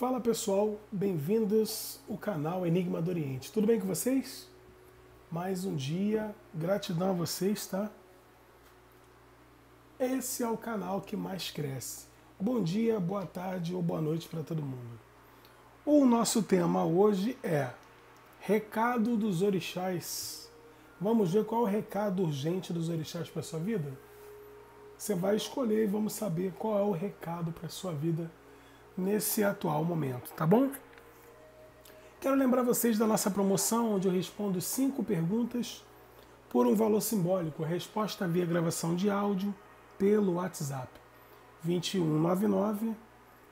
Fala pessoal, bem-vindos ao canal Enigma do Oriente. Tudo bem com vocês? Mais um dia, gratidão a vocês, tá? Esse é o canal que mais cresce. Bom dia, boa tarde ou boa noite para todo mundo. O nosso tema hoje é recado dos orixás. Vamos ver qual é o recado urgente dos orixás para a sua vida? Você vai escolher e vamos saber qual é o recado para a sua vida nesse atual momento, tá bom? Quero lembrar vocês da nossa promoção, onde eu respondo 5 perguntas por um valor simbólico. A resposta via gravação de áudio pelo WhatsApp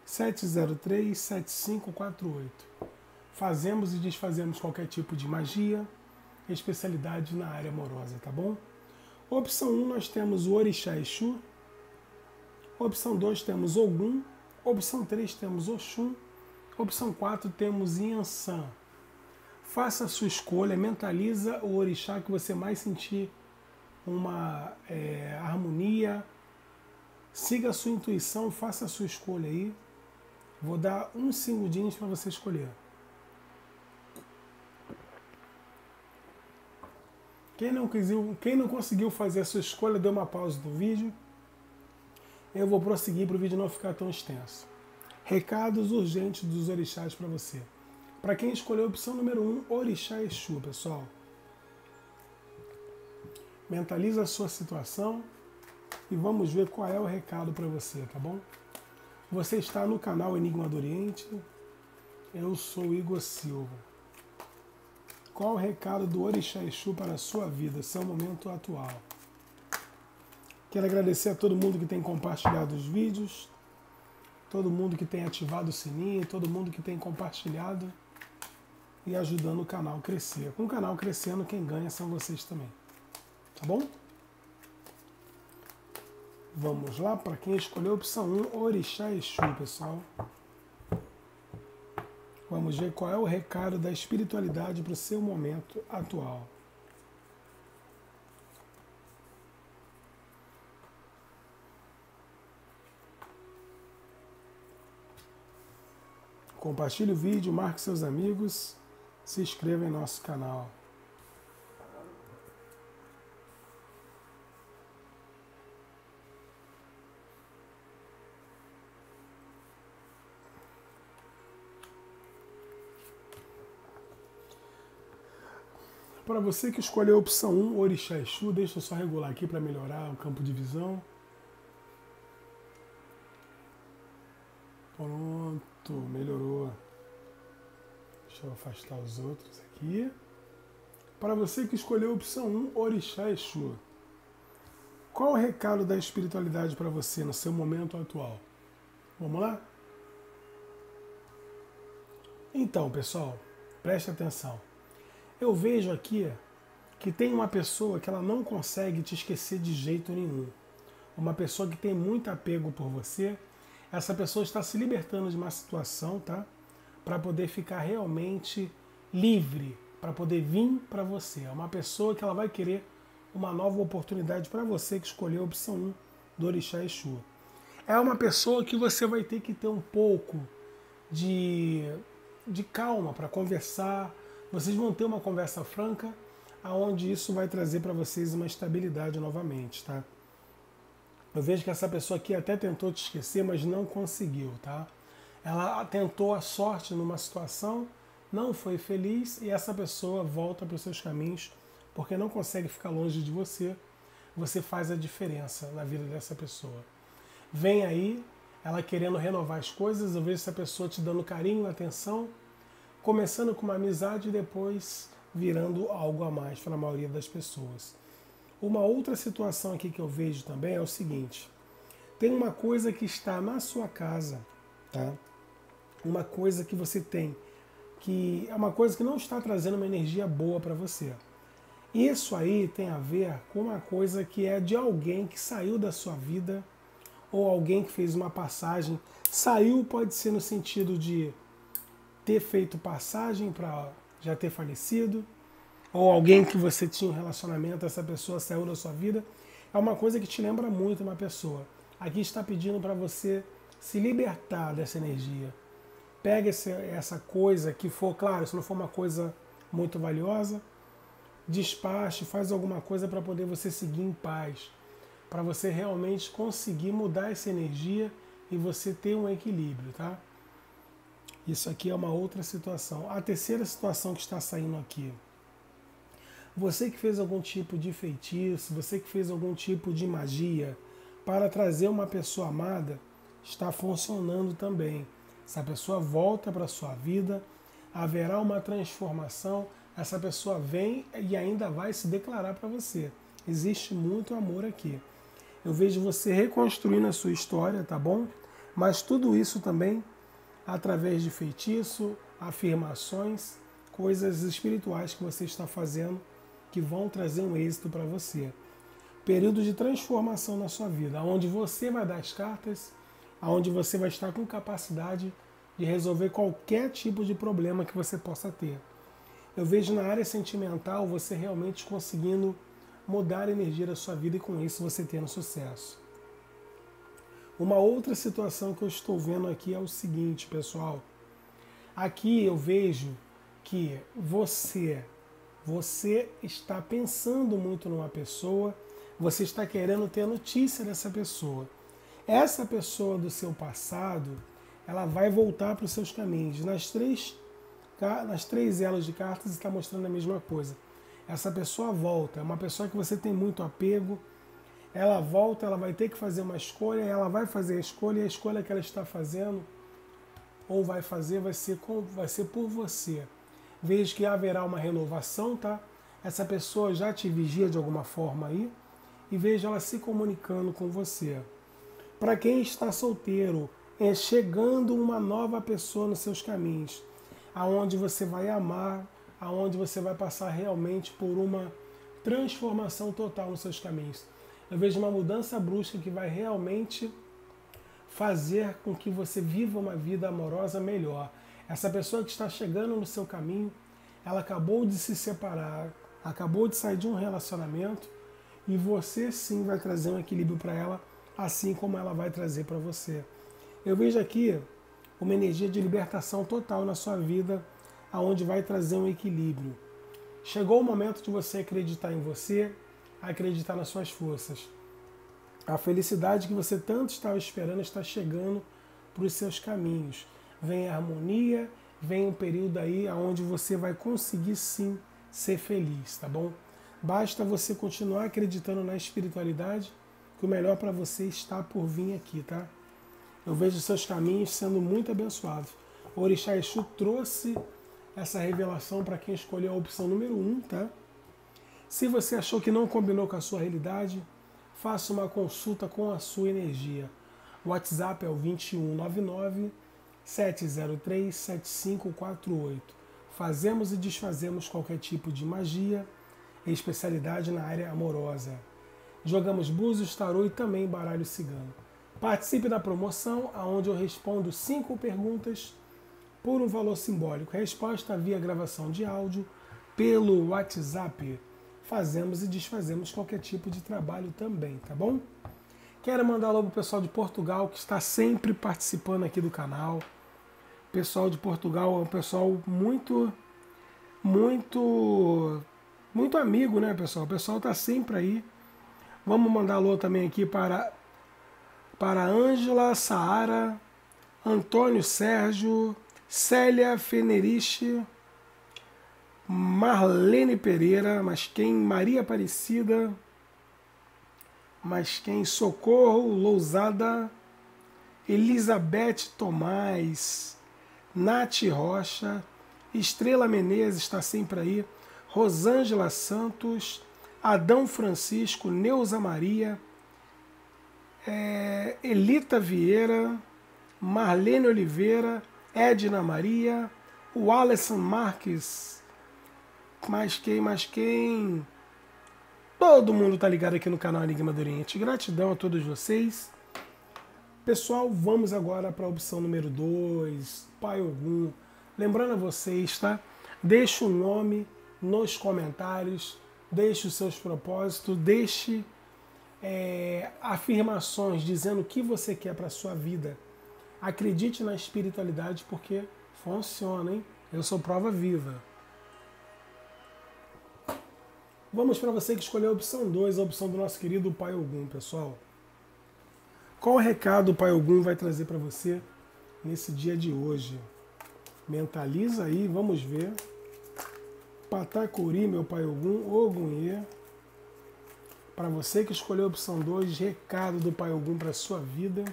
2199-703-7548. Fazemos e desfazemos qualquer tipo de magia, especialidade na área amorosa, tá bom? Opção 1, nós temos o Orixá Exu. Opção 2, temos Ogum. Opção 3, temos Oxum. Opção 4, temos Iansã. Faça a sua escolha, mentaliza o orixá que você mais sentir uma harmonia. Siga a sua intuição, faça a sua escolha aí. Vou dar uns segundinhos para você escolher. Quem não conseguiu fazer a sua escolha, dê uma pausa do vídeo. Eu vou prosseguir para o vídeo não ficar tão extenso. Recados urgentes dos orixás para você. Para quem escolheu a opção número 1, Orixá Exu, pessoal. Mentaliza a sua situação e vamos ver qual é o recado para você, tá bom? Você está no canal Enigma do Oriente. Eu sou Igor Silva. Qual o recado do Orixá Exu para a sua vida, seu momento atual? Quero agradecer a todo mundo que tem compartilhado os vídeos, todo mundo que tem ativado o sininho, todo mundo que tem compartilhado e ajudando o canal a crescer. Com o canal crescendo, quem ganha são vocês também. Tá bom? Vamos lá, para quem escolheu a opção 1, Orixá Exu, pessoal. Vamos ver qual é o recado da espiritualidade para o seu momento atual. Compartilhe o vídeo, marque seus amigos, se inscreva em nosso canal. Para você que escolheu a opção 1, Orixá Exu, deixa eu só regular aqui para melhorar o campo de visão. Pronto, melhorou. Deixa eu afastar os outros aqui. Para você que escolheu a opção 1, Orixá Exu, qual o recado da espiritualidade para você no seu momento atual? Vamos lá? Então, pessoal, preste atenção. Eu vejo aqui que tem uma pessoa que ela não consegue te esquecer de jeito nenhum. Uma pessoa que tem muito apego por você. Essa pessoa está se libertando de uma situação, tá? Para poder ficar realmente livre, para poder vir para você. É uma pessoa que ela vai querer uma nova oportunidade para você que escolheu a opção 1 do Orixá Exu. É uma pessoa que você vai ter que ter um pouco de calma para conversar. Vocês vão ter uma conversa franca, aonde isso vai trazer para vocês uma estabilidade novamente, tá? Eu vejo que essa pessoa aqui até tentou te esquecer, mas não conseguiu, tá? Ela tentou a sorte numa situação, não foi feliz, e essa pessoa volta para os seus caminhos, porque não consegue ficar longe de você. Você faz a diferença na vida dessa pessoa. Vem aí, ela querendo renovar as coisas, eu vejo essa pessoa te dando carinho, atenção, começando com uma amizade e depois virando algo a mais para a maioria das pessoas. Uma outra situação aqui que eu vejo também é o seguinte. Tem uma coisa que está na sua casa, tá? Uma coisa que você tem, que é uma coisa que não está trazendo uma energia boa para você. Isso aí tem a ver com uma coisa que é de alguém que saiu da sua vida ou alguém que fez uma passagem. Saiu pode ser no sentido de ter feito passagem para já ter falecido, ou alguém que você tinha um relacionamento, essa pessoa saiu da sua vida, é uma coisa que te lembra muito uma pessoa. Aqui está pedindo para você se libertar dessa energia, pega essa coisa que for, claro, se não for uma coisa muito valiosa, despache, faz alguma coisa para poder você seguir em paz, para você realmente conseguir mudar essa energia e você ter um equilíbrio, tá? Isso aqui é uma outra situação. A terceira situação que está saindo aqui, você que fez algum tipo de feitiço, você que fez algum tipo de magia para trazer uma pessoa amada, está funcionando também. Essa pessoa volta para a sua vida, haverá uma transformação, essa pessoa vem e ainda vai se declarar para você. Existe muito amor aqui. Eu vejo você reconstruindo a sua história, tá bom? Mas tudo isso também através de feitiço, afirmações, coisas espirituais que você está fazendo que vão trazer um êxito para você. Período de transformação na sua vida, onde você vai dar as cartas, onde você vai estar com capacidade de resolver qualquer tipo de problema que você possa ter. Eu vejo na área sentimental você realmente conseguindo mudar a energia da sua vida e com isso você tendo sucesso. Uma outra situação que eu estou vendo aqui é o seguinte, pessoal. Aqui eu vejo que você está pensando muito numa pessoa, você está querendo ter notícia dessa pessoa. Essa pessoa do seu passado, ela vai voltar para os seus caminhos. Nas três elas de cartas está mostrando a mesma coisa. Essa pessoa volta, é uma pessoa que você tem muito apego, ela volta, ela vai ter que fazer uma escolha, ela vai fazer a escolha, e a escolha que ela está fazendo, ou vai fazer, vai ser por você. Veja que haverá uma renovação, tá? Essa pessoa já te vigia de alguma forma aí, e veja ela se comunicando com você. Para quem está solteiro, é chegando uma nova pessoa nos seus caminhos, aonde você vai amar, aonde você vai passar realmente por uma transformação total nos seus caminhos. Eu vejo uma mudança brusca que vai realmente fazer com que você viva uma vida amorosa melhor. Essa pessoa que está chegando no seu caminho, ela acabou de se separar, acabou de sair de um relacionamento e você sim vai trazer um equilíbrio para ela, assim como ela vai trazer para você. Eu vejo aqui uma energia de libertação total na sua vida, aonde vai trazer um equilíbrio. Chegou o momento de você acreditar em você, acreditar nas suas forças. A felicidade que você tanto estava esperando está chegando para os seus caminhos. Vem a harmonia, vem um período aí aonde você vai conseguir sim ser feliz, tá bom? Basta você continuar acreditando na espiritualidade, que o melhor para você está por vir aqui, tá? Eu vejo seus caminhos sendo muito abençoados. O Orixá Exu trouxe essa revelação para quem escolheu a opção número 1, tá? Se você achou que não combinou com a sua realidade, faça uma consulta com a sua energia. O WhatsApp é o 2199-703-7548. Fazemos e desfazemos qualquer tipo de magia, especialidade na área amorosa. Jogamos búzios, tarô e também baralho cigano. Participe da promoção, onde eu respondo 5 perguntas por um valor simbólico. Resposta via gravação de áudio pelo WhatsApp. Fazemos e desfazemos qualquer tipo de trabalho também, tá bom? Quero mandar logo o pessoal de Portugal, que está sempre participando aqui do canal. O pessoal de Portugal é um pessoal muito amigo, né, pessoal? O pessoal está sempre aí. Vamos mandar alô também aqui para Ângela Saara, Antônio Sérgio, Célia Fenerich, Marlene Pereira, Maria Aparecida, Socorro Lousada, Elizabeth Tomás, Nath Rocha, Estrela Menezes está sempre aí, Rosângela Santos, Adão Francisco, Neuza Maria, Elita Vieira, Marlene Oliveira, Edna Maria, o Alisson Marques, mais quem? Todo mundo tá ligado aqui no canal Enigma do Oriente. Gratidão a todos vocês. Pessoal, vamos agora para a opção número 2, Pai Ogum. Lembrando a vocês, tá? Deixe o nome nos comentários, deixe os seus propósitos, deixe afirmações dizendo o que você quer para a sua vida. Acredite na espiritualidade porque funciona, hein? Eu sou prova viva. Vamos para você que escolheu a opção 2, a opção do nosso querido Pai Ogum, pessoal. Qual recado o Pai Ogum vai trazer para você nesse dia de hoje? Mentaliza aí, vamos ver. Patacuri, meu Pai Ogum, Ogunhê. Para você que escolheu a opção 2, recado do Pai Ogum para sua vida.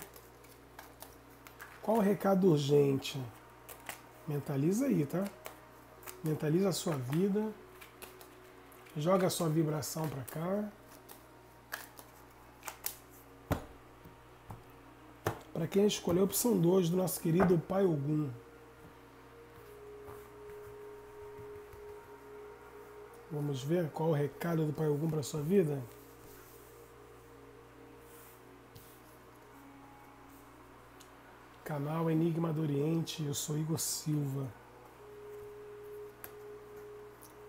Qual o recado urgente? Mentaliza aí, tá? Mentaliza a sua vida. Joga a sua vibração para cá. Para quem escolheu a opção 2 do nosso querido Pai Ogum. Vamos ver qual o recado do Pai Ogum para sua vida. Canal Enigma do Oriente, eu sou Igor Silva.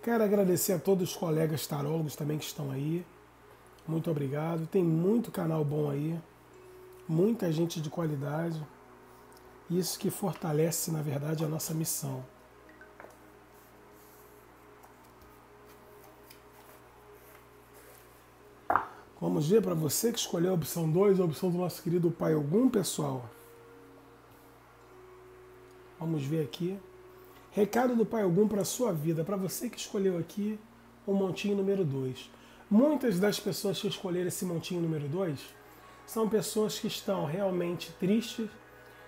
Quero agradecer a todos os colegas tarólogos também que estão aí. Muito obrigado. Tem muito canal bom aí. Muita gente de qualidade. Isso que fortalece, na verdade, a nossa missão. Vamos ver para você que escolheu a opção 2, a opção do nosso querido Pai Ogum, pessoal. Vamos ver aqui. Recado do Pai Ogum para a sua vida. Para você que escolheu aqui o montinho número 2. Muitas das pessoas que escolheram esse montinho número 2 são pessoas que estão realmente tristes,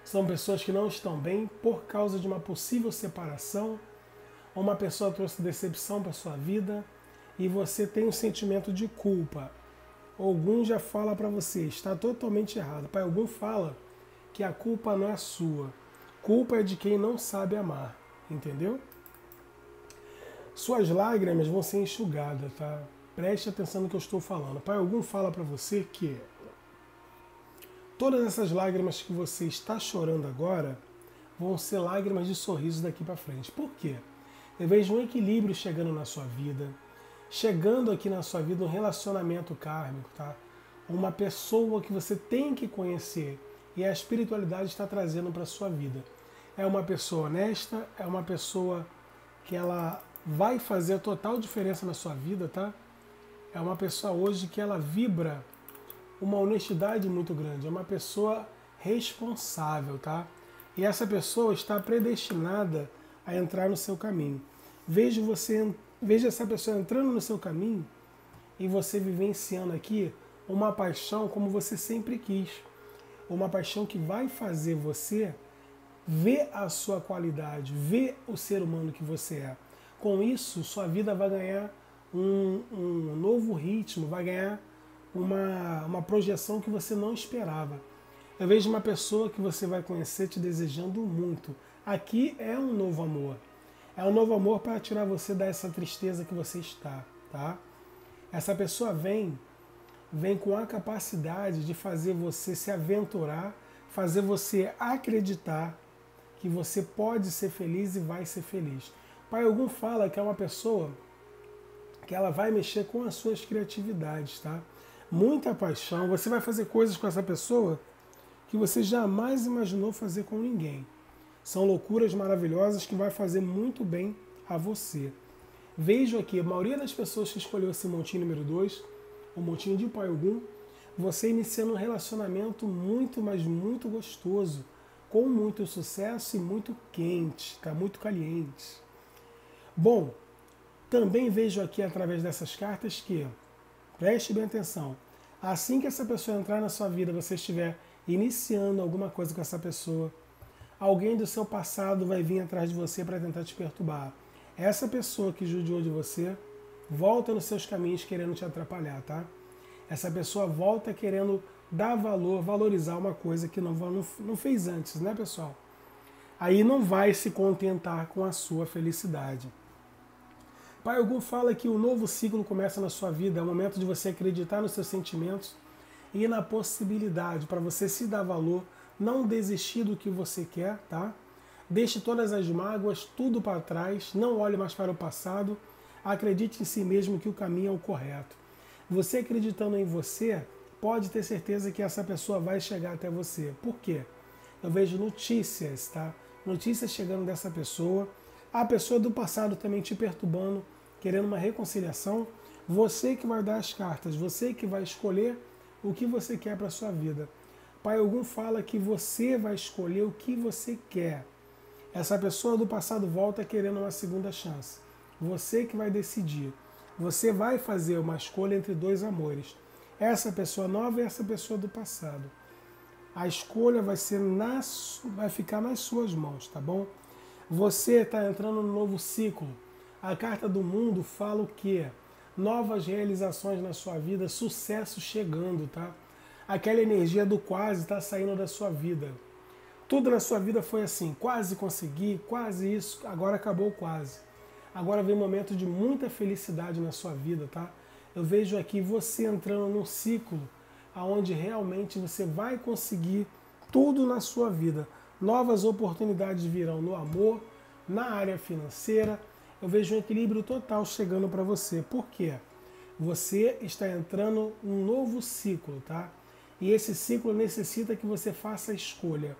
são pessoas que não estão bem por causa de uma possível separação, uma pessoa trouxe decepção para sua vida e você tem um sentimento de culpa. Ogum já fala para você, está totalmente errado. Pai Ogum fala que a culpa não é sua. Culpa é de quem não sabe amar, entendeu? Suas lágrimas vão ser enxugadas, tá? Preste atenção no que eu estou falando. Pai Ogum fala para você que todas essas lágrimas que você está chorando agora vão ser lágrimas de sorriso daqui para frente. Por quê? Eu vejo um equilíbrio chegando na sua vida. Chegando aqui na sua vida um relacionamento kármico, tá? Uma pessoa que você tem que conhecer e a espiritualidade está trazendo para a sua vida. É uma pessoa honesta, é uma pessoa que ela vai fazer a total diferença na sua vida, tá? É uma pessoa hoje que ela vibra uma honestidade muito grande, é uma pessoa responsável, tá? E essa pessoa está predestinada a entrar no seu caminho. Veja essa pessoa entrando no seu caminho e você vivenciando aqui uma paixão como você sempre quis. Uma paixão que vai fazer você ver a sua qualidade, ver o ser humano que você é. Com isso, sua vida vai ganhar um novo ritmo, vai ganhar uma projeção que você não esperava. Eu vejo uma pessoa que você vai conhecer te desejando muito. Aqui é um novo amor. É um novo amor para tirar você dessa tristeza que você está, tá? Essa pessoa vem com a capacidade de fazer você se aventurar, fazer você acreditar que você pode ser feliz e vai ser feliz. Pai Ogum fala que é uma pessoa que ela vai mexer com as suas criatividades, tá? Muita paixão, você vai fazer coisas com essa pessoa que você jamais imaginou fazer com ninguém. São loucuras maravilhosas que vai fazer muito bem a você. Vejo aqui, a maioria das pessoas que escolheu esse montinho número 2, o montinho de Pai Ogum, você iniciando um relacionamento muito, mas muito gostoso, com muito sucesso e muito quente, tá? Muito caliente. Bom, também vejo aqui através dessas cartas que, preste bem atenção, assim que essa pessoa entrar na sua vida, você estiver iniciando alguma coisa com essa pessoa, alguém do seu passado vai vir atrás de você para tentar te perturbar. Essa pessoa que judiou de você volta nos seus caminhos querendo te atrapalhar, tá? Essa pessoa volta querendo dar valor, valorizar uma coisa que não fez antes, né, pessoal? Aí não vai se contentar com a sua felicidade. Pai Ogum fala que o novo ciclo começa na sua vida, é o momento de você acreditar nos seus sentimentos e na possibilidade para você se dar valor. Não desistir do que você quer, tá? Deixe todas as mágoas, tudo para trás, não olhe mais para o passado, acredite em si mesmo que o caminho é o correto. Você acreditando em você, pode ter certeza que essa pessoa vai chegar até você. Por quê? eu vejo notícias, tá? Notícias chegando dessa pessoa, a pessoa do passado também te perturbando, querendo uma reconciliação. Você que vai dar as cartas, você que vai escolher o que você quer para a sua vida. Pai Ogum fala que você vai escolher o que você quer. Essa pessoa do passado volta querendo uma segunda chance. Você que vai decidir. Você vai fazer uma escolha entre dois amores. Essa pessoa nova e essa pessoa do passado. A escolha vai ficar nas suas mãos, tá bom? Você está entrando no novo ciclo. A carta do mundo fala o quê? Novas realizações na sua vida, sucesso chegando, tá? Aquela energia do quase está saindo da sua vida. Tudo na sua vida foi assim, quase consegui, quase isso, agora acabou quase. Agora vem um momento de muita felicidade na sua vida, tá? Eu vejo aqui você entrando num ciclo onde realmente você vai conseguir tudo na sua vida. Novas oportunidades virão no amor, na área financeira. Eu vejo um equilíbrio total chegando para você. Por quê? Você está entrando num novo ciclo, tá? E esse ciclo necessita que você faça a escolha.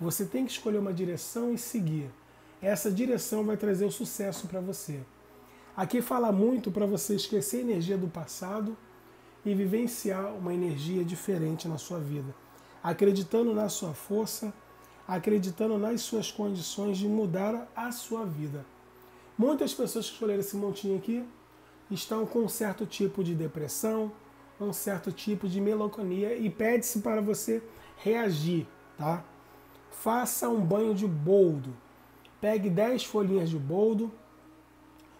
Você tem que escolher uma direção e seguir. Essa direção vai trazer o sucesso para você. Aqui fala muito para você esquecer a energia do passado e vivenciar uma energia diferente na sua vida. Acreditando na sua força, acreditando nas suas condições de mudar a sua vida. Muitas pessoas que escolheram esse montinho aqui estão com um certo tipo de depressão, um certo tipo de melancolia e pede-se para você reagir, tá? Faça um banho de boldo. Pegue 10 folhinhas de boldo,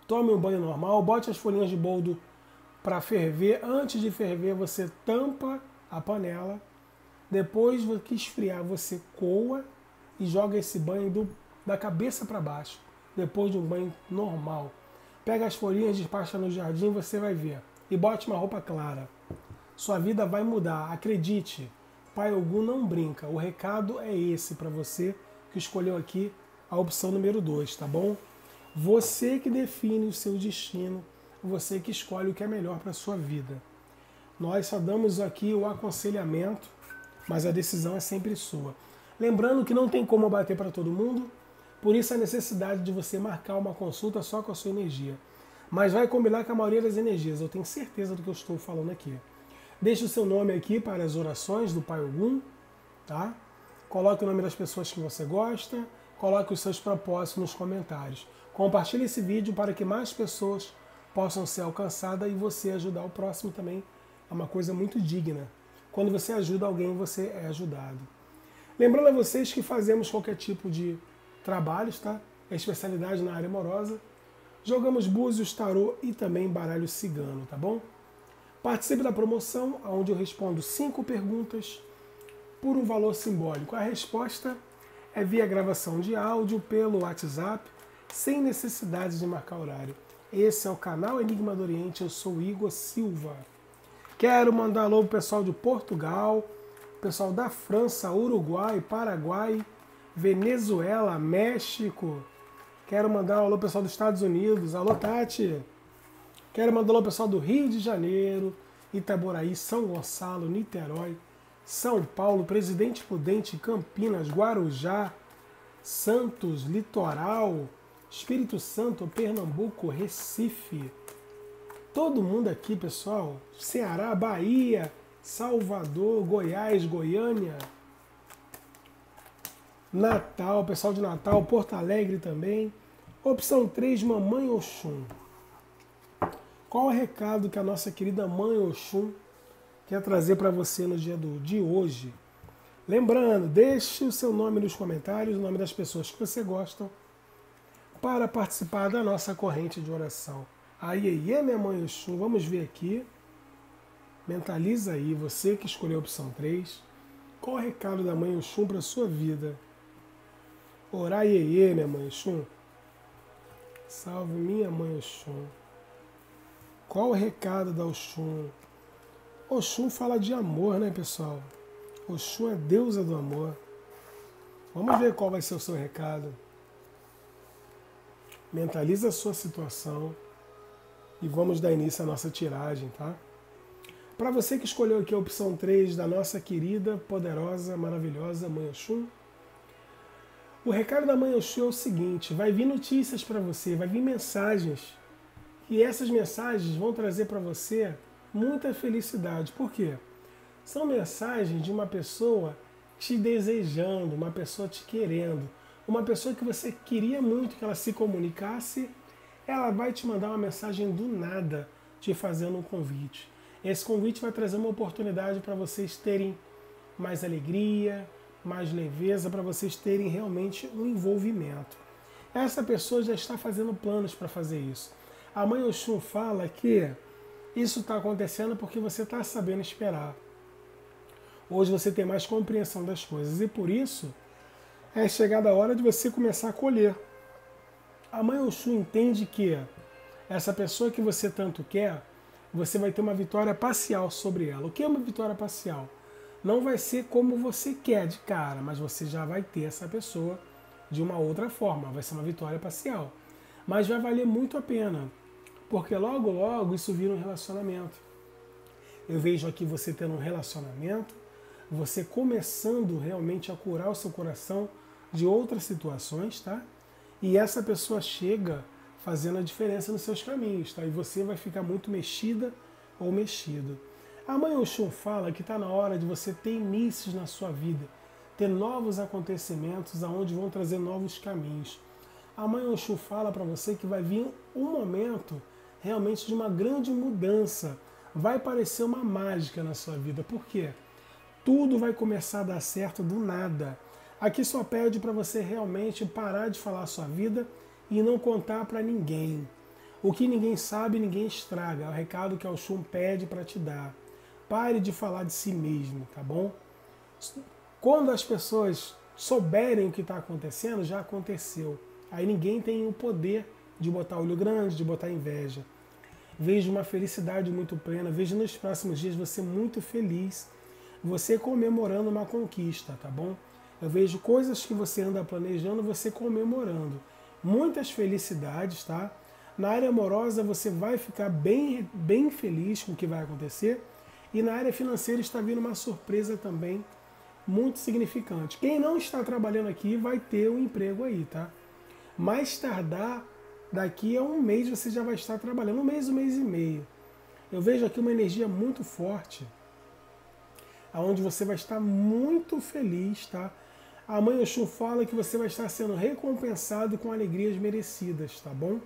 tome um banho normal, bote as folhinhas de boldo para ferver. Antes de ferver, você tampa a panela. Depois que esfriar, você coa e joga esse banho da cabeça para baixo, depois de um banho normal. Pega as folhinhas, despacha no jardim, você vai ver. E bote uma roupa clara. Sua vida vai mudar, acredite. Pai Ogum não brinca. O recado é esse para você que escolheu aqui a opção número 2, tá bom? Você que define o seu destino, você que escolhe o que é melhor para sua vida. Nós só damos aqui o aconselhamento, mas a decisão é sempre sua. Lembrando que não tem como bater para todo mundo, por isso a necessidade de você marcar uma consulta só com a sua energia. Mas vai combinar com a maioria das energias, eu tenho certeza do que eu estou falando aqui. Deixe o seu nome aqui para as orações do Pai Ogum, tá? Coloque o nome das pessoas que você gosta, coloque os seus propósitos nos comentários. Compartilhe esse vídeo para que mais pessoas possam ser alcançadas e você ajudar o próximo também. É uma coisa muito digna. Quando você ajuda alguém, você é ajudado. Lembrando a vocês que fazemos qualquer tipo de trabalhos, tá? É especialidade na área amorosa. Jogamos búzios, tarô e também baralho cigano, tá bom? Participe da promoção, onde eu respondo 5 perguntas por um valor simbólico. A resposta é via gravação de áudio pelo WhatsApp, sem necessidade de marcar horário. Esse é o canal Enigma do Oriente, eu sou o Igor Silva. Quero mandar alô pro pessoal de Portugal, pessoal da França, Uruguai, Paraguai, Venezuela, México. Quero mandar alô pessoal dos Estados Unidos, alô Tati. Quero mandar alô pessoal do Rio de Janeiro, Itaboraí, São Gonçalo, Niterói, São Paulo, Presidente Prudente, Campinas, Guarujá, Santos, Litoral, Espírito Santo, Pernambuco, Recife. Todo mundo aqui, pessoal. Ceará, Bahia, Salvador, Goiás, Goiânia, Natal, pessoal de Natal, Porto Alegre também. Opção 3, Mamãe Oxum. Qual é o recado que a nossa querida Mãe Oxum quer trazer para você no dia de hoje? Lembrando, deixe o seu nome nos comentários, o nome das pessoas que você gosta, para participar da nossa corrente de oração. Aiê, minha Mãe Oxum, vamos ver aqui. Mentaliza aí, você que escolheu a opção 3. Qual é o recado da Mãe Oxum para a sua vida? Orá, aiê, minha Mãe Oxum. Salve, minha Mãe Oxum. Qual o recado da Oxum? Oxum fala de amor, né, pessoal? Oxum é deusa do amor. Vamos ver qual vai ser o seu recado. Mentaliza a sua situação e vamos dar início à nossa tiragem, tá? Para você que escolheu aqui a opção 3 da nossa querida, poderosa, maravilhosa Mãe Oxum, O recado da Manhã Show é o seguinte: vai vir notícias para você, vai vir mensagens. E essas mensagens vão trazer para você muita felicidade. Por quê? São mensagens de uma pessoa te desejando, uma pessoa te querendo. Uma pessoa que você queria muito que ela se comunicasse, ela vai te mandar uma mensagem do nada, te fazendo um convite. Esse convite vai trazer uma oportunidade para vocês terem mais alegria, mais leveza, para vocês terem realmente um envolvimento. Essa pessoa já está fazendo planos para fazer isso. A Mãe Oxum fala que isso está acontecendo porque você está sabendo esperar. Hoje você tem mais compreensão das coisas e por isso é chegada a hora de você começar a colher. A Mãe Oxum entende que essa pessoa que você tanto quer, você vai ter uma vitória parcial sobre ela. O que é uma vitória parcial? Não vai ser como você quer de cara, mas você já vai ter essa pessoa de uma outra forma. Vai ser uma vitória parcial. Mas vai valer muito a pena, porque logo, logo isso vira um relacionamento. Eu vejo aqui você tendo um relacionamento, você começando realmente a curar o seu coração de outras situações, tá? E essa pessoa chega fazendo a diferença nos seus caminhos, tá? E você vai ficar muito mexida ou mexido. A Mãe Oxum fala que está na hora de você ter inícios na sua vida, ter novos acontecimentos aonde vão trazer novos caminhos. A Mãe Oxum fala para você que vai vir um momento realmente de uma grande mudança. Vai parecer uma mágica na sua vida. Por quê? Tudo vai começar a dar certo do nada. Aqui só pede para você realmente parar de falar a sua vida e não contar para ninguém. O que ninguém sabe, ninguém estraga. É o recado que a Oxum pede para te dar. Pare de falar de si mesmo, tá bom? Quando as pessoas souberem o que está acontecendo, já aconteceu. Aí ninguém tem o poder de botar olho grande, de botar inveja. Vejo uma felicidade muito plena, vejo nos próximos dias você muito feliz, você comemorando uma conquista, tá bom? Eu vejo coisas que você anda planejando, você comemorando. Muitas felicidades, tá? Na área amorosa você vai ficar bem feliz com o que vai acontecer. E na área financeira está vindo uma surpresa também muito significante. Quem não está trabalhando aqui vai ter um emprego aí, tá? Mais tardar, daqui a um mês você já vai estar trabalhando, um mês e meio. Eu vejo aqui uma energia muito forte, aonde você vai estar muito feliz, tá? A Mãe Oxum fala que você vai estar sendo recompensado com alegrias merecidas, tá bom?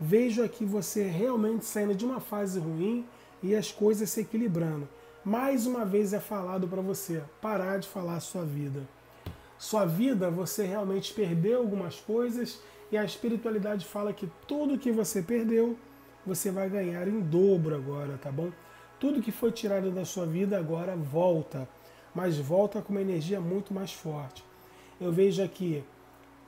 Vejo aqui você realmente saindo de uma fase ruim, e as coisas se equilibrando. Mais uma vez é falado para você parar de falar a sua vida. Sua vida, você realmente perdeu algumas coisas e a espiritualidade fala que tudo que você perdeu, você vai ganhar em dobro agora, tá bom? Tudo que foi tirado da sua vida agora volta, mas volta com uma energia muito mais forte. Eu vejo aqui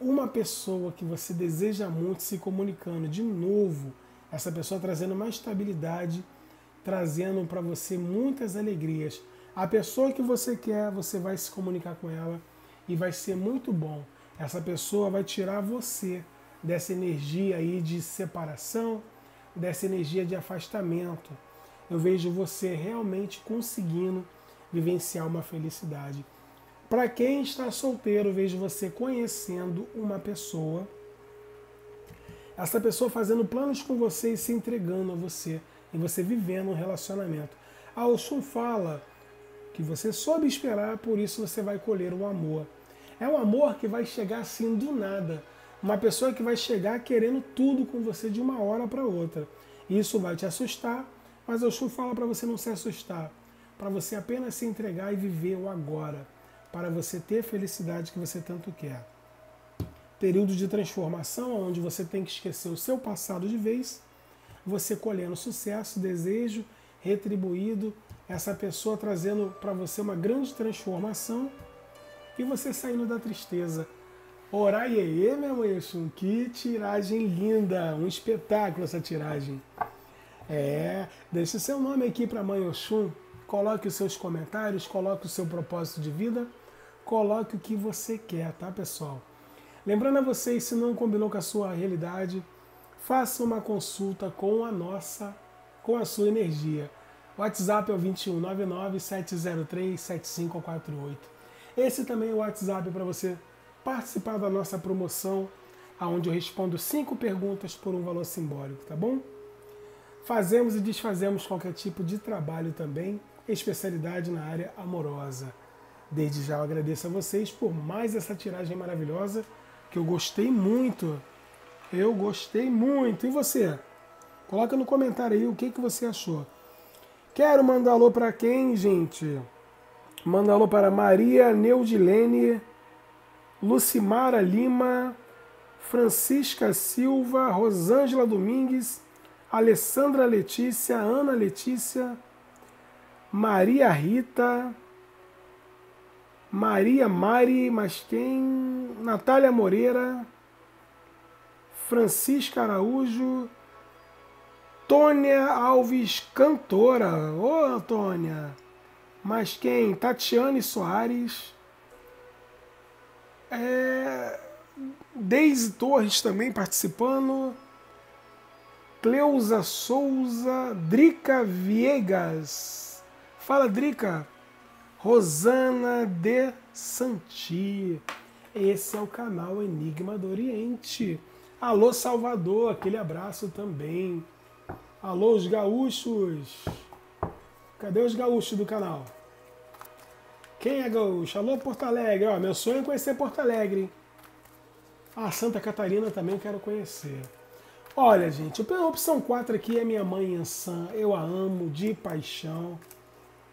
uma pessoa que você deseja muito se comunicando de novo, essa pessoa trazendo mais estabilidade, trazendo para você muitas alegrias. A pessoa que você quer, você vai se comunicar com ela e vai ser muito bom. Essa pessoa vai tirar você dessa energia aí de separação, dessa energia de afastamento. Eu vejo você realmente conseguindo vivenciar uma felicidade. Para quem está solteiro, eu vejo você conhecendo uma pessoa, essa pessoa fazendo planos com você e se entregando a você. E você vivendo um relacionamento. A Oxum fala que você soube esperar, por isso você vai colher um amor. É um amor que vai chegar assim do nada. Uma pessoa que vai chegar querendo tudo com você de uma hora para outra. Isso vai te assustar, mas a Oxum fala para você não se assustar. Para você apenas se entregar e viver o agora. Para você ter a felicidade que você tanto quer. Período de transformação, onde você tem que esquecer o seu passado de vez. Você colhendo sucesso, desejo retribuído, essa pessoa trazendo para você uma grande transformação e você saindo da tristeza. Ora, iê, minha Mãe Oxum, que tiragem linda, um espetáculo essa tiragem. É, deixe o seu nome aqui para Mãe Oxum, coloque os seus comentários, coloque o seu propósito de vida, coloque o que você quer, tá pessoal? Lembrando a vocês, se não combinou com a sua realidade, faça uma consulta com a sua energia. O WhatsApp é o 2199-703-7548. Esse também é o WhatsApp para você participar da nossa promoção, onde eu respondo 5 perguntas por um valor simbólico, tá bom? Fazemos e desfazemos qualquer tipo de trabalho também, especialidade na área amorosa. Desde já eu agradeço a vocês por mais essa tiragem maravilhosa, que eu gostei muito. Eu gostei muito. E você? Coloca no comentário aí o que você achou. Quero mandar alô para quem, gente? Manda alô para Maria Neudilene, Lucimara Lima, Francisca Silva, Rosângela Domingues, Alessandra Letícia, Ana Letícia, Maria Rita, Maria Mari, mas quem? Natália Moreira, Francisca Araújo, Tônia Alves, cantora. Ô, Antônia! Mas quem? Tatiane Soares. Deise Torres também participando. Cleusa Souza. Drica Viegas. Fala, Drica. Rosana de Santi. Esse é o canal Enigma do Oriente. Alô, Salvador. Aquele abraço também. Alô, os gaúchos. Cadê os gaúchos do canal? Quem é gaúcho? Alô, Porto Alegre. Ó, meu sonho é conhecer Porto Alegre. Ah, Santa Catarina também quero conhecer. Olha, gente, a opção 4 aqui é minha mãe Ansan. Eu a amo de paixão.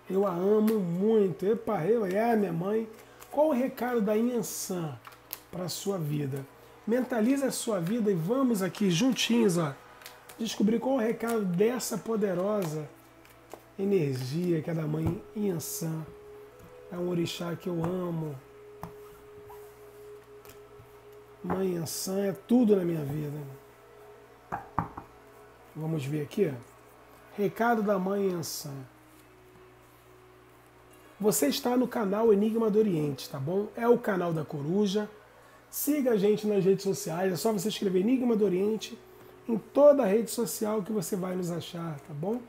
Eu a amo muito. Epa, eu é a minha mãe. Qual o recado da Ansan para a sua vida? Mentaliza a sua vida e vamos aqui juntinhos, ó, descobrir qual o recado dessa poderosa energia que é da mãe Ansan. É um orixá que eu amo. Mãe Ansan é tudo na minha vida. Vamos ver aqui. Recado da mãe Ansan. Você está no canal Enigma do Oriente, tá bom? É o canal da Coruja. Siga a gente nas redes sociais. É só você escrever Enigma do Oriente em toda a rede social que você vai nos achar, tá bom?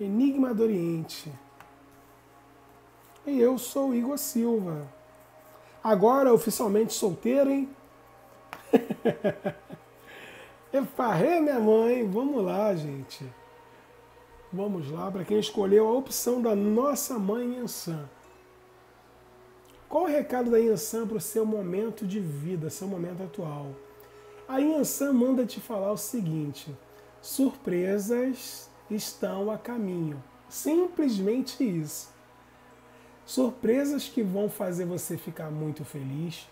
Enigma do Oriente. E eu sou o Igor Silva. Agora, oficialmente solteiro, hein? Eu farrei minha mãe. Vamos lá, gente. Vamos lá para quem escolheu a opção da nossa mãe Ansan. Qual o recado da Ansan para o seu momento de vida, seu momento atual? A Ansan manda te falar o seguinte. Surpresas estão a caminho. Simplesmente isso. Surpresas que vão fazer você ficar muito feliz.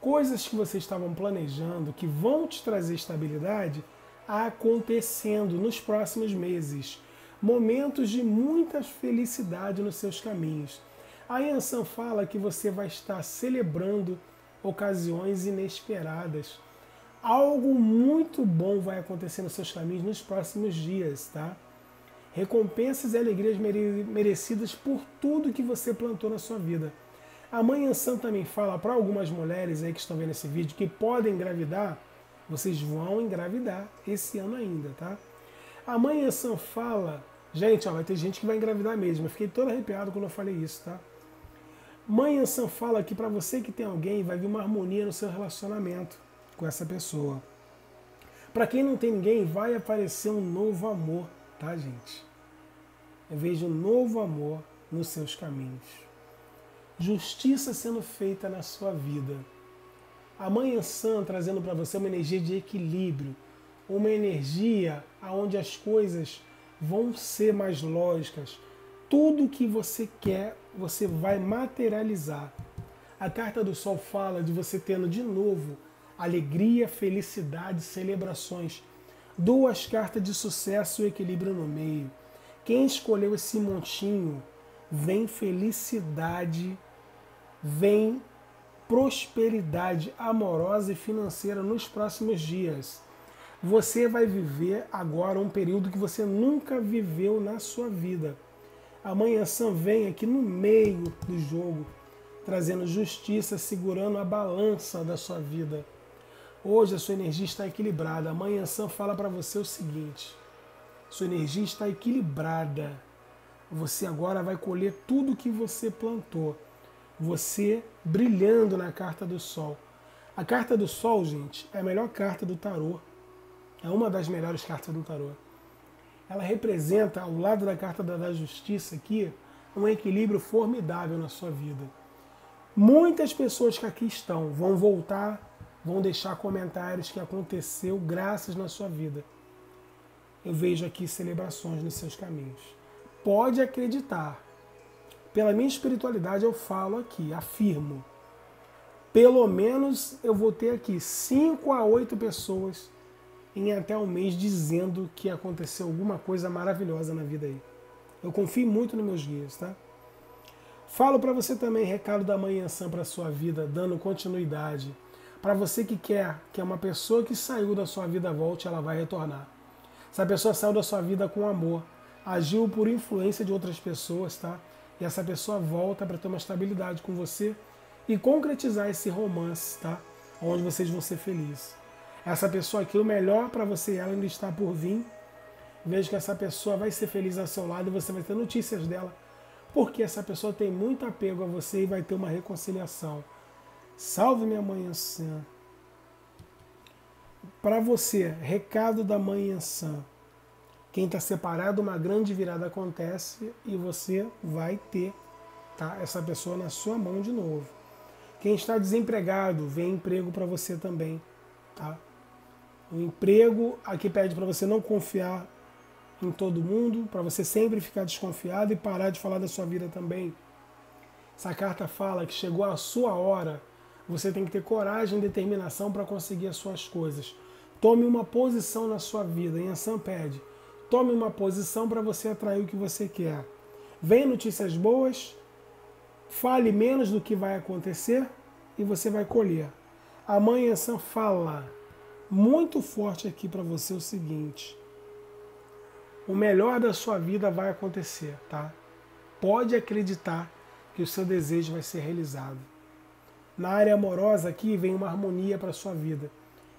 Coisas que vocês estavam planejando, que vão te trazer estabilidade, acontecendo nos próximos meses. Momentos de muita felicidade nos seus caminhos. A Ansan fala que você vai estar celebrando ocasiões inesperadas. Algo muito bom vai acontecer nos seus caminhos nos próximos dias, tá? Recompensas e alegrias merecidas por tudo que você plantou na sua vida. A mãe Ansan também fala para algumas mulheres aí que estão vendo esse vídeo que podem engravidar, vocês vão engravidar esse ano ainda, tá? A mãe Ansan fala... Gente, ó, vai ter gente que vai engravidar mesmo. Eu fiquei todo arrepiado quando eu falei isso, tá? Mãe Ansan fala que para você que tem alguém, vai vir uma harmonia no seu relacionamento com essa pessoa. Para quem não tem ninguém, vai aparecer um novo amor, tá, gente? Eu vejo um novo amor nos seus caminhos. Justiça sendo feita na sua vida. A mãe Ansan trazendo para você uma energia de equilíbrio, uma energia onde as coisas vão ser mais lógicas. Tudo que você quer, você vai materializar. A carta do Sol fala de você tendo de novo alegria, felicidade, celebrações. 2 cartas de sucesso e equilíbrio no meio. Quem escolheu esse montinho, vem felicidade, vem prosperidade amorosa e financeira nos próximos dias. Você vai viver agora um período que você nunca viveu na sua vida. A mãe Ansan vem aqui no meio do jogo, trazendo justiça, segurando a balança da sua vida. Hoje a sua energia está equilibrada. A mãe Ansan fala para você o seguinte. Sua energia está equilibrada. Você agora vai colher tudo que você plantou. você brilhando na carta do Sol. A carta do Sol, gente, é a melhor carta do tarô. É uma das melhores cartas do tarô. Ela representa, ao lado da carta da Justiça aqui, um equilíbrio formidável na sua vida. Muitas pessoas que aqui estão vão voltar, vão deixar comentários que aconteceu graças na sua vida. Eu vejo aqui celebrações nos seus caminhos. Pode acreditar. Pela minha espiritualidade eu falo aqui, afirmo. Pelo menos eu vou ter aqui 5 a 8 pessoas em até um mês dizendo que aconteceu alguma coisa maravilhosa na vida aí. Eu confio muito nos meus guias, tá? Falo para você também, recado da Manhã Sã para sua vida, dando continuidade. Para você que quer que uma pessoa que saiu da sua vida volte, ela vai retornar. Essa pessoa saiu da sua vida com amor, agiu por influência de outras pessoas, tá? E essa pessoa volta para ter uma estabilidade com você e concretizar esse romance, tá? Onde vocês vão ser felizes. Essa pessoa aqui, o melhor para você e ela ainda está por vir. Vejo que essa pessoa vai ser feliz ao seu lado e você vai ter notícias dela, porque essa pessoa tem muito apego a você e vai ter uma reconciliação. Salve minha Manhã Sã. Para você, recado da Manhã Sã. Quem está separado, uma grande virada acontece e você vai ter, tá, essa pessoa na sua mão de novo. Quem está desempregado, vem emprego para você também, tá? O emprego aqui pede para você não confiar em todo mundo, para você sempre ficar desconfiado e parar de falar da sua vida também. Essa carta fala que chegou a sua hora, você tem que ter coragem e determinação para conseguir as suas coisas. Tome uma posição na sua vida, em Ansan pede, tome uma posição para você atrair o que você quer. Venha notícias boas, fale menos do que vai acontecer e você vai colher. A Mãe Ansan fala muito forte aqui para você o seguinte: o melhor da sua vida vai acontecer, tá? Pode acreditar que o seu desejo vai ser realizado. Na área amorosa aqui vem uma harmonia para a sua vida,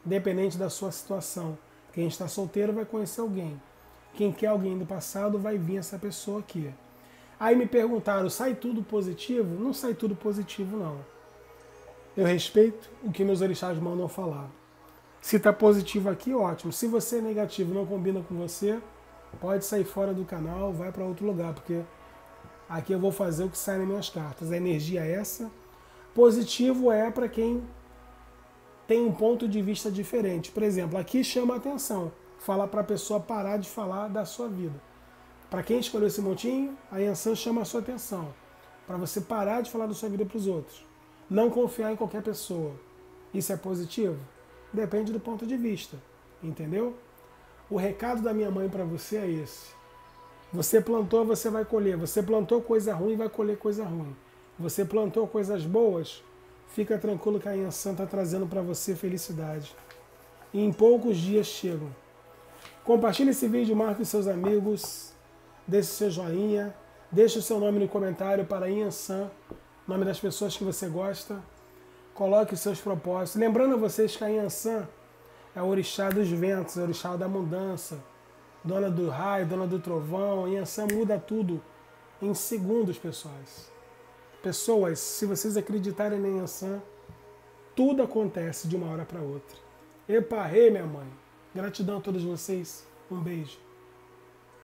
independente da sua situação. Quem está solteiro vai conhecer alguém. Quem quer alguém do passado vai vir essa pessoa aqui. Aí me perguntaram, sai tudo positivo? Não sai tudo positivo, não. Eu respeito o que meus orixás mandam falar. Se está positivo aqui, ótimo. Se você é negativo e não combina com você, pode sair fora do canal, vai para outro lugar, porque aqui eu vou fazer o que sai nas minhas cartas. A energia é essa. Positivo é para quem tem um ponto de vista diferente. Por exemplo, aqui chama a atenção. Fala para a pessoa parar de falar da sua vida. Para quem escolheu esse montinho, a Yansan chama a sua atenção. Para você parar de falar da sua vida para os outros. Não confiar em qualquer pessoa. Isso é positivo? Depende do ponto de vista. Entendeu? O recado da minha mãe para você é esse. Você plantou, você vai colher. Você plantou coisa ruim, vai colher coisa ruim. Você plantou coisas boas, fica tranquilo que a Yansan está trazendo para você felicidade. E em poucos dias chegam. Compartilhe esse vídeo, marque os seus amigos, deixe seu joinha, deixe o seu nome no comentário para a Yansan, nome das pessoas que você gosta. Coloque os seus propósitos. Lembrando a vocês que a Yansan é o orixá dos ventos, é o orixá da mudança, dona do raio, dona do trovão. A Yansan muda tudo em segundos, pessoais. Pessoas, se vocês acreditarem na Yansan, tudo acontece de uma hora para outra. Eparrei, minha mãe. Gratidão a todos vocês. Um beijo.